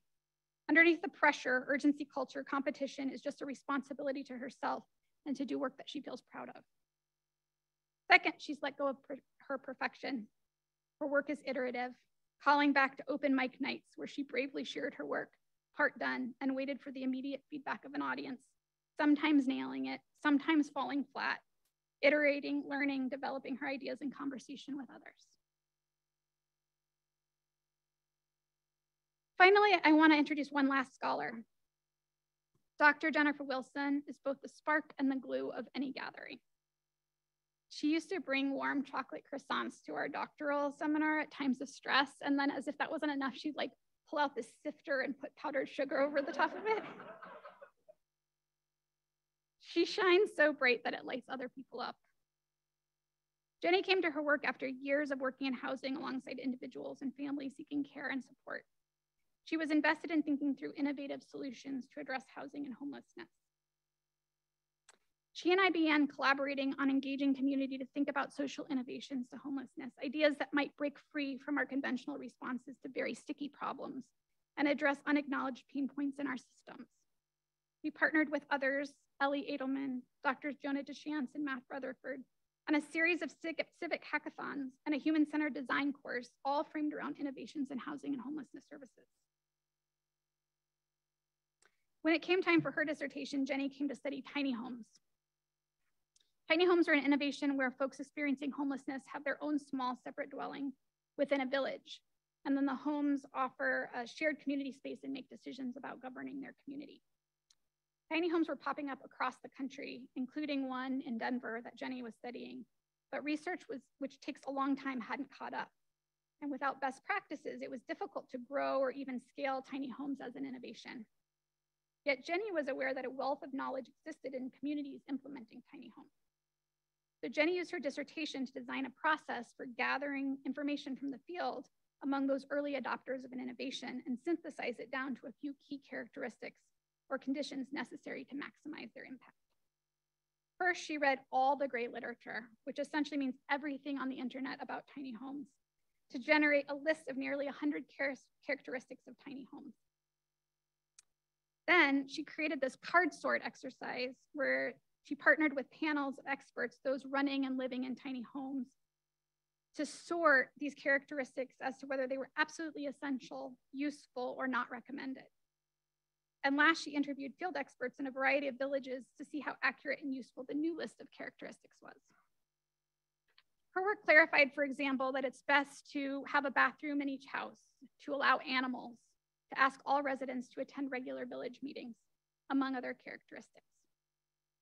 Underneath the pressure, urgency, culture, competition is just a responsibility to herself and to do work that she feels proud of. Second, she's let go of her perfection. Her work is iterative, calling back to open mic nights where she bravely shared her work, part done, and waited for the immediate feedback of an audience. Sometimes nailing it, sometimes falling flat, iterating, learning, developing her ideas in conversation with others. Finally, I want to introduce one last scholar. Dr. Jennifer Wilson is both the spark and the glue of any gathering. She used to bring warm chocolate croissants to our doctoral seminar at times of stress, and then as if that wasn't enough, she'd like pull out this sifter and put powdered sugar over the top of it. She shines so bright that it lights other people up. Jenny came to her work after years of working in housing alongside individuals and families seeking care and support. She was invested in thinking through innovative solutions to address housing and homelessness. She and I began collaborating on engaging community to think about social innovations to homelessness, ideas that might break free from our conventional responses to very sticky problems and address unacknowledged pain points in our systems. We partnered with others, Ellie Edelman, Drs. Jonah Deschamps and Matt Rutherford, on a series of civic hackathons and a human-centered design course, all framed around innovations in housing and homelessness services. When it came time for her dissertation, Jenny came to study tiny homes. Tiny homes are an innovation where folks experiencing homelessness have their own small separate dwelling within a village, and then the homes offer a shared community space and make decisions about governing their community. Tiny homes were popping up across the country, including one in Denver that Jenny was studying, but research, which takes a long time, hadn't caught up. And without best practices, it was difficult to grow or even scale tiny homes as an innovation. Yet Jenny was aware that a wealth of knowledge existed in communities implementing tiny homes. So Jenny used her dissertation to design a process for gathering information from the field among those early adopters of an innovation and synthesize it down to a few key characteristics or conditions necessary to maximize their impact. First, she read all the great literature, which essentially means everything on the internet about tiny homes, to generate a list of nearly 100 characteristics of tiny homes. Then she created this card sort exercise where she partnered with panels of experts, those running and living in tiny homes, to sort these characteristics as to whether they were absolutely essential, useful, or not recommended. And last, she interviewed field experts in a variety of villages to see how accurate and useful the new list of characteristics was. Her work clarified, for example, that it's best to have a bathroom in each house, to allow animals, to ask all residents to attend regular village meetings, among other characteristics.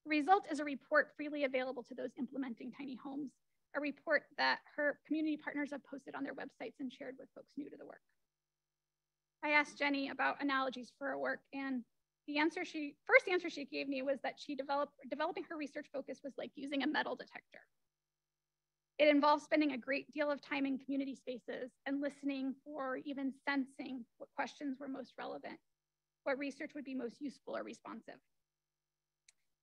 The result is a report freely available to those implementing tiny homes, a report that her community partners have posted on their websites and shared with folks new to the work. I asked Jenny about analogies for her work, and the answer first answer she gave me was that developing her research focus was like using a metal detector. It involves spending a great deal of time in community spaces and listening or even sensing what questions were most relevant, what research would be most useful or responsive.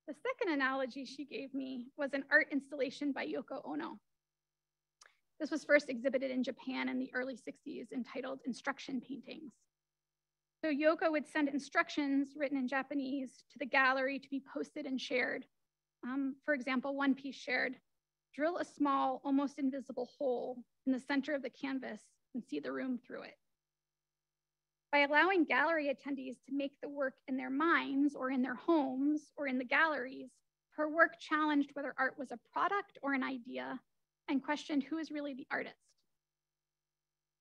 The second analogy she gave me was an art installation by Yoko Ono. This was first exhibited in Japan in the early 60s, entitled Instruction Paintings. So Yoko would send instructions written in Japanese to the gallery to be posted and shared. For example, one piece shared, drill a small, almost invisible hole in the center of the canvas and see the room through it. By allowing gallery attendees to make the work in their minds or in their homes or in the galleries, her work challenged whether art was a product or an idea, and questioned who is really the artist.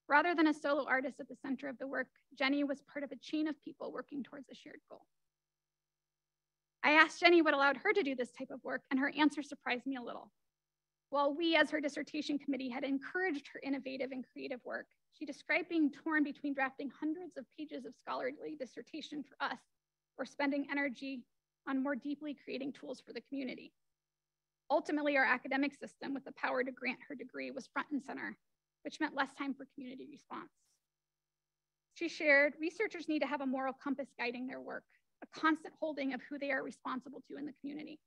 Rather than a solo artist at the center of the work, Jenny was part of a chain of people working towards a shared goal. I asked Jenny what allowed her to do this type of work, and her answer surprised me a little. While we, as her dissertation committee, had encouraged her innovative and creative work, she described being torn between drafting hundreds of pages of scholarly dissertation for us or spending energy on more deeply creating tools for the community. Ultimately, our academic system with the power to grant her degree was front and center, which meant less time for community response. She shared, researchers need to have a moral compass guiding their work, a constant holding of who they are responsible to in the community.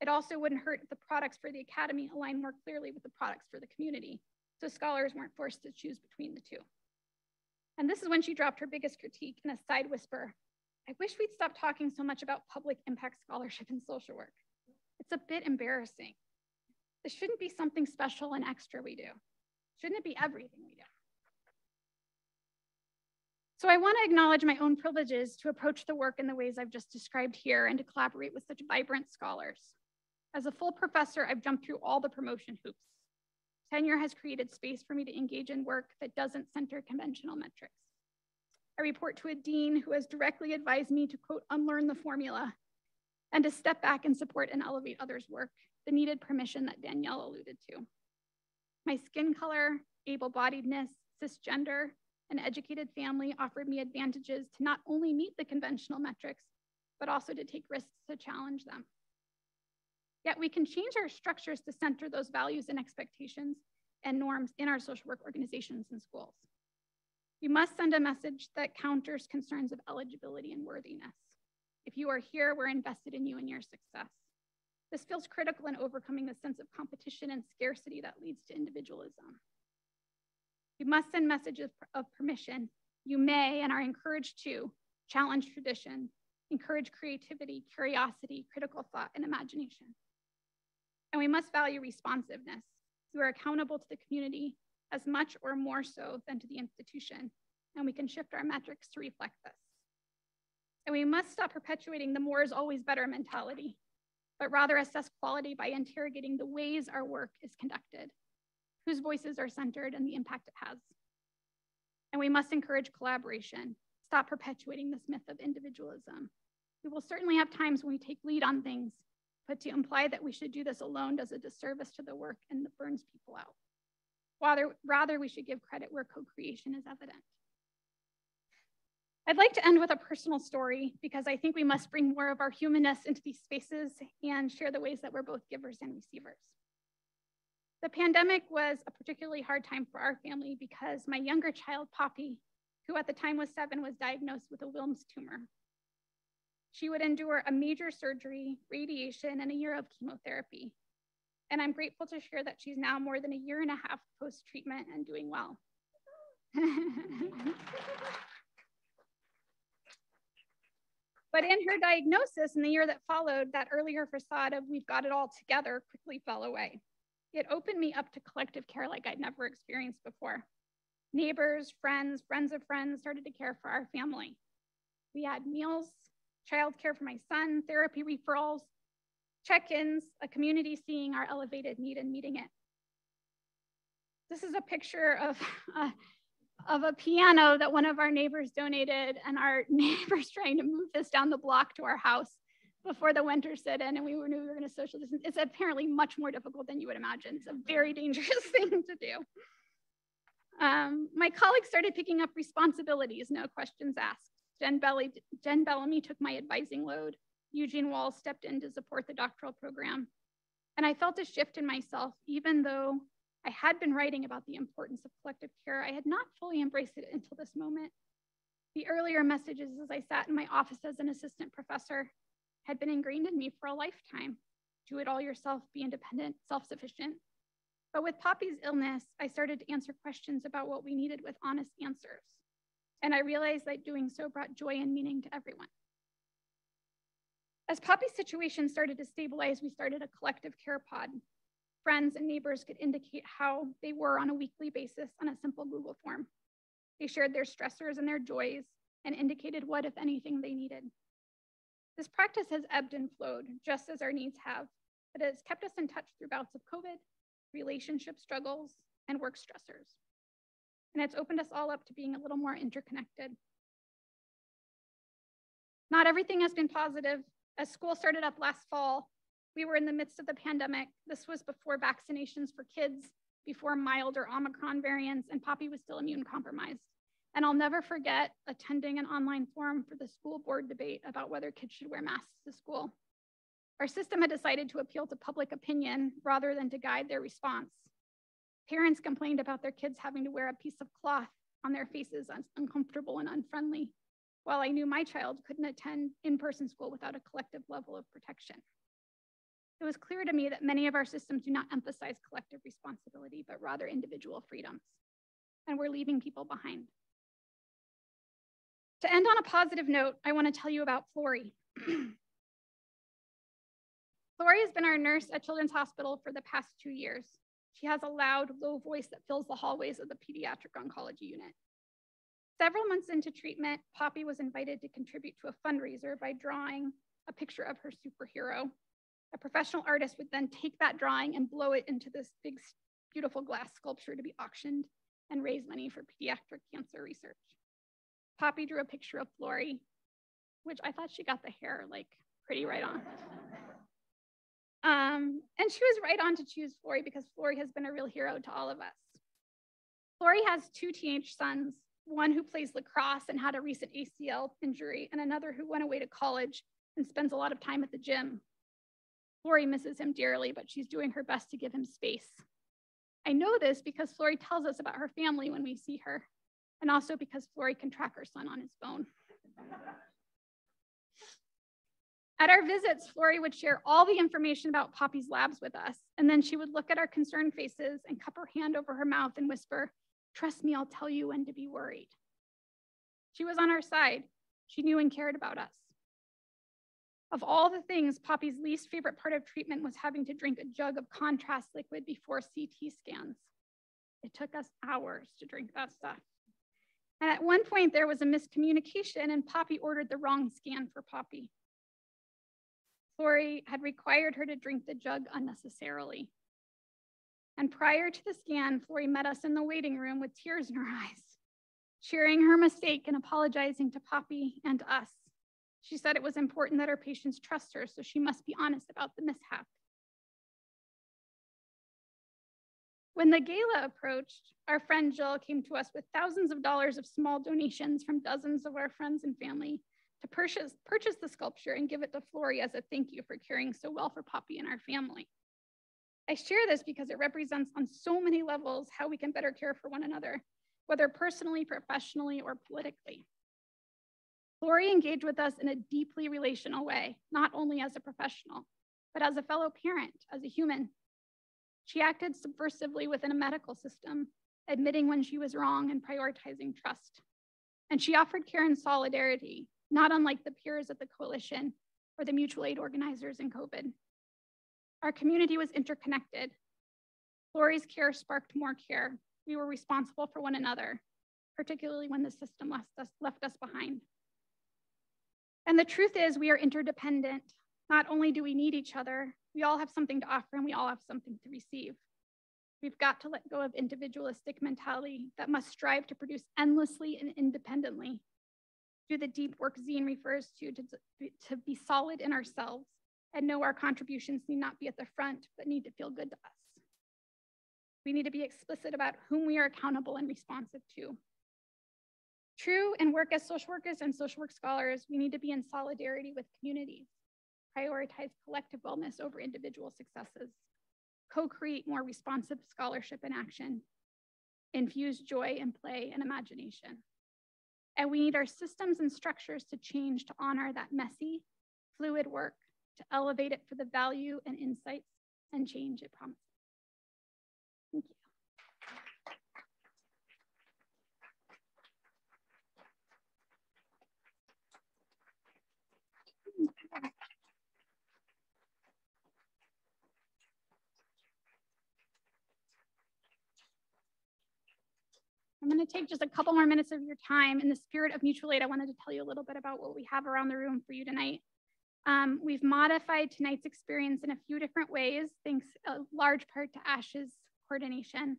It also wouldn't hurt if the products for the academy aligned more clearly with the products for the community, so scholars weren't forced to choose between the two. And this is when she dropped her biggest critique in a side whisper. I wish we'd stop talking so much about public impact scholarship and social work. It's a bit embarrassing. This shouldn't be something special and extra we do. Shouldn't it be everything we do? So I want to acknowledge my own privileges to approach the work in the ways I've just described here and to collaborate with such vibrant scholars. As a full professor, I've jumped through all the promotion hoops. Tenure has created space for me to engage in work that doesn't center conventional metrics. I report to a dean who has directly advised me to, quote, unlearn the formula and to step back and support and elevate others' work, the needed permission that Danielle alluded to. My skin color, able-bodiedness, cisgender, and educated family offered me advantages to not only meet the conventional metrics, but also to take risks to challenge them. Yet we can change our structures to center those values and expectations and norms in our social work organizations and schools. You must send a message that counters concerns of eligibility and worthiness. If you are here, we're invested in you and your success. This feels critical in overcoming the sense of competition and scarcity that leads to individualism. You must send messages of permission. You may and are encouraged to challenge tradition, encourage creativity, curiosity, critical thought, and imagination. And we must value responsiveness. You are accountable to the community as much or more so than to the institution, and we can shift our metrics to reflect this. And we must stop perpetuating the more is always better mentality, but rather assess quality by interrogating the ways our work is conducted, whose voices are centered, and the impact it has. And we must encourage collaboration, stop perpetuating this myth of individualism. We will certainly have times when we take lead on things, but to imply that we should do this alone does a disservice to the work and it burns people out. Rather, we should give credit where co-creation is evident. I'd like to end with a personal story because I think we must bring more of our humanness into these spaces and share the ways that we're both givers and receivers. The pandemic was a particularly hard time for our family because my younger child, Poppy, who at the time was 7, was diagnosed with a Wilms tumor. She would endure a major surgery, radiation, and a year of chemotherapy. And I'm grateful to share that she's now more than a year and a half post-treatment and doing well. But in her diagnosis in the year that followed, that earlier facade of we've got it all together quickly fell away. It opened me up to collective care like I'd never experienced before. Neighbors, friends of friends started to care for our family. We had meals, childcare for my son, therapy referrals, check-ins, a community seeing our elevated need and meeting it. This is a picture of a piano that one of our neighbors donated, and our neighbor's trying to move this down the block to our house before the winter set in, and we knew we were going to social distance. It's apparently much more difficult than you would imagine. It's a very dangerous thing to do. My colleagues started picking up responsibilities, no questions asked. Jen Bellamy took my advising load. Eugene Walls stepped in to support the doctoral program. And I felt a shift in myself, even though I had been writing about the importance of collective care. I had not fully embraced it until this moment. The earlier messages as I sat in my office as an assistant professor had been ingrained in me for a lifetime. Do it all yourself, be independent, self-sufficient. But with Poppy's illness, I started to answer questions about what we needed with honest answers. And I realized that doing so brought joy and meaning to everyone. As Poppy's situation started to stabilize, we started a collective care pod. Friends and neighbors could indicate how they were on a weekly basis on a simple Google form. They shared their stressors and their joys and indicated what, if anything, they needed. This practice has ebbed and flowed, just as our needs have, but it has kept us in touch through bouts of COVID, relationship struggles, and work stressors. And it's opened us all up to being a little more interconnected. Not everything has been positive. As school started up last fall, we were in the midst of the pandemic. This was before vaccinations for kids, before mild or Omicron variants, and Poppy was still immune compromised. And I'll never forget attending an online forum for the school board debate about whether kids should wear masks to school. Our system had decided to appeal to public opinion rather than to guide their response. Parents complained about their kids having to wear a piece of cloth on their faces, uncomfortable and unfriendly, while I knew my child couldn't attend in-person school without a collective level of protection. It was clear to me that many of our systems do not emphasize collective responsibility, but rather individual freedoms, and we're leaving people behind. To end on a positive note, I want to tell you about Florrie. Florrie has been our nurse at Children's Hospital for the past 2 years. She has a loud, low voice that fills the hallways of the pediatric oncology unit. Several months into treatment, Poppy was invited to contribute to a fundraiser by drawing a picture of her superhero. A professional artist would then take that drawing and blow it into this big, beautiful glass sculpture to be auctioned and raise money for pediatric cancer research. Poppy drew a picture of Florrie, which I thought she got the hair like pretty right on. And she was right on to choose Florrie because Florrie has been a real hero to all of us. Florrie has 2 teenage sons, one who plays lacrosse and had a recent ACL injury, and another who went away to college and spends a lot of time at the gym. Florrie misses him dearly, but she's doing her best to give him space. I know this because Florrie tells us about her family when we see her, and also because Florrie can track her son on his phone. At our visits, Florrie would share all the information about Poppy's labs with us, and then she would look at our concerned faces and cup her hand over her mouth and whisper, "Trust me, I'll tell you when to be worried." She was on our side. She knew and cared about us. Of all the things, Poppy's least favorite part of treatment was having to drink a jug of contrast liquid before CT scans. It took us hours to drink that stuff. And at one point, there was a miscommunication, and Poppy ordered the wrong scan for Poppy. Florrie had required her to drink the jug unnecessarily. And prior to the scan, Florrie met us in the waiting room with tears in her eyes, sharing her mistake and apologizing to Poppy and to us. She said it was important that her patients trust her, so she must be honest about the mishap. When the gala approached, our friend Jill came to us with thousands of dollars of small donations from dozens of our friends and family to purchase the sculpture and give it to Florrie as a thank you for caring so well for Poppy and our family. I share this because it represents on so many levels how we can better care for one another, whether personally, professionally, or politically. Florrie engaged with us in a deeply relational way, not only as a professional, but as a fellow parent, as a human. She acted subversively within a medical system, admitting when she was wrong and prioritizing trust. And she offered care and solidarity, not unlike the peers at the coalition or the mutual aid organizers in COVID. Our community was interconnected. Florrie's care sparked more care. We were responsible for one another, particularly when the system left us behind. And the truth is we are interdependent. Not only do we need each other, we all have something to offer and we all have something to receive. We've got to let go of individualistic mentality that must strive to produce endlessly and independently. Do the deep work Zine refers to be solid in ourselves and know our contributions need not be at the front, but need to feel good to us. We need to be explicit about whom we are accountable and responsive to. True in work as social workers and social work scholars, we need to be in solidarity with communities, prioritize collective wellness over individual successes, co-create more responsive scholarship and action, infuse joy and play and imagination. And we need our systems and structures to change to honor that messy, fluid work, to elevate it for the value and insights and change it promises. Thank you. I'm going to take just a couple more minutes of your time. In the spirit of mutual aid, I wanted to tell you a little bit about what we have around the room for you tonight. We've modified tonight's experience in a few different ways, thanks a large part to Ash's coordination.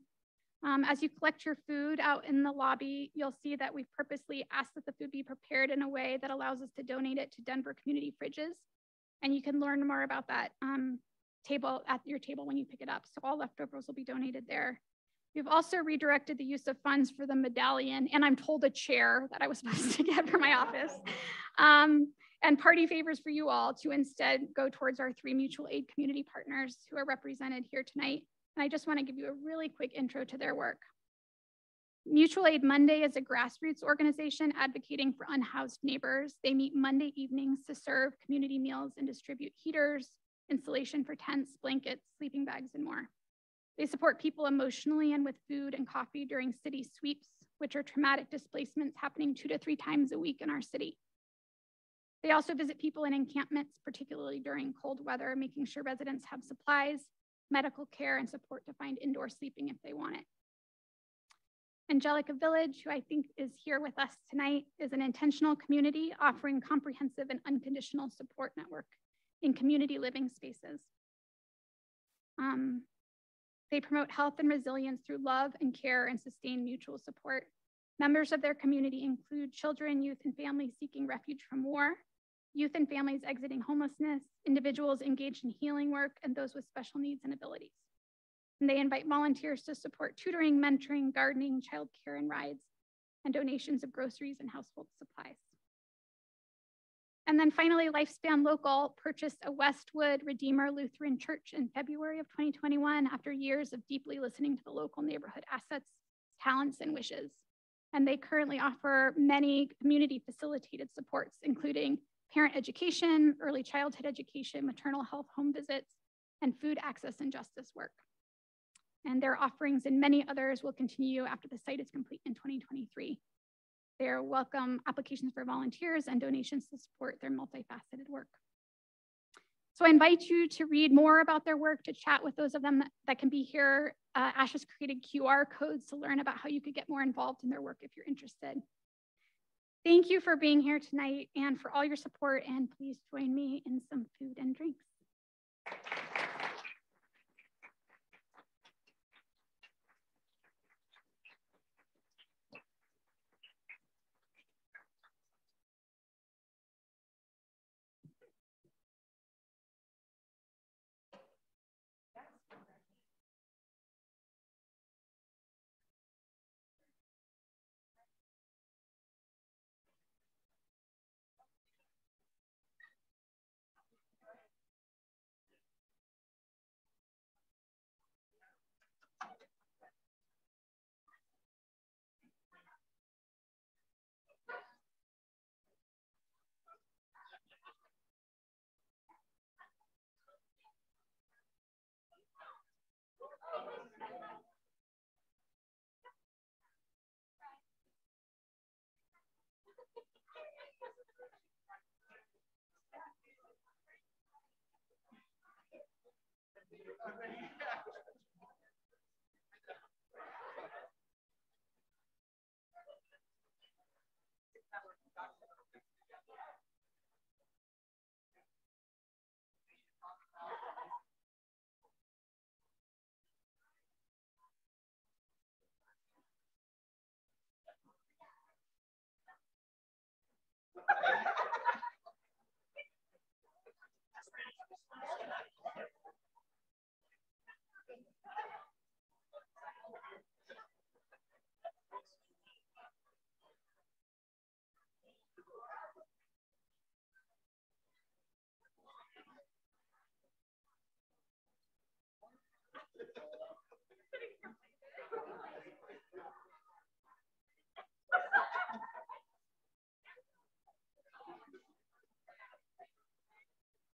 As you collect your food out in the lobby, you'll see that we've purposely asked that the food be prepared in a way that allows us to donate it to Denver community fridges. And you can learn more about that at your table when you pick it up. So all leftovers will be donated there. We've also redirected the use of funds for the medallion, and I'm told a chair that I was supposed to get for my office, and party favors for you all to instead go towards our 3 mutual aid community partners who are represented here tonight. And I just want to give you a really quick intro to their work. Mutual Aid Monday is a grassroots organization advocating for unhoused neighbors. They meet Monday evenings to serve community meals and distribute heaters, insulation for tents, blankets, sleeping bags, and more. They support people emotionally and with food and coffee during city sweeps, which are traumatic displacements happening 2 to 3 times a week in our city. They also visit people in encampments, particularly during cold weather, making sure residents have supplies, medical care, and support to find indoor sleeping if they want it. Angelica Village, who I think is here with us tonight, is an intentional community offering comprehensive and unconditional support network in community living spaces. They promote health and resilience through love and care and sustain mutual support. Members of their community include children, youth, and families seeking refuge from war, youth and families exiting homelessness, individuals engaged in healing work, and those with special needs and abilities. And they invite volunteers to support tutoring, mentoring, gardening, childcare, and rides, and donations of groceries and household supplies. And then finally, Lifespan Local purchased a Westwood Redeemer Lutheran Church in February of 2021 after years of deeply listening to the local neighborhood assets, talents, and wishes. And they currently offer many community-facilitated supports, including parent education, early childhood education, maternal health home visits, and food access and justice work. And their offerings and many others will continue after the site is complete in 2023. They welcome applications for volunteers and donations to support their multifaceted work. So I invite you to read more about their work, to chat with those of them that can be here. Ash has created QR codes to learn about how you could get more involved in their work if you're interested. Thank you for being here tonight and for all your support, and please join me in some food and drinks.